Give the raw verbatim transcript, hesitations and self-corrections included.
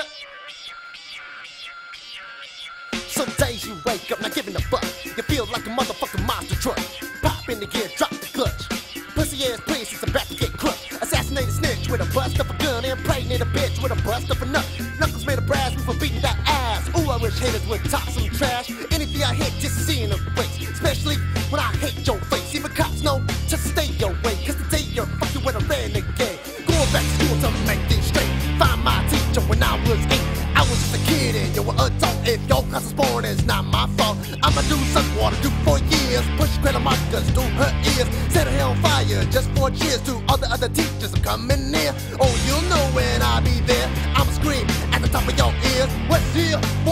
nigga. Some days you wake up not giving a fuck. You feel like a motherfucking monster truck. Pop in the gear, drop the clutch. Pussy ass please, it's about to get crushed. Assassinated snitch with a bust of a gun. Impregnated bitch with a bust of a nut. Knuckles made a brass for beating that ass. Ooh, I wish hitters would talk some trash. Anything I hit, just seeing a face. Especially when I hate your face. Even cops know, just stay away. Cause today you're fucking with a renegade. Going back to school to make things straight. Find my teacher when I was eight. I was just a kid and you were an adult. If your class is boring, it's not my fault. I'ma do something, what I do for years. Push Grandma Marcus through her ears. Set her hair on fire just for cheers. To all the other teachers I'm coming near. Oh, you'll know when I be there. I'ma scream at the top of your ears. What's here?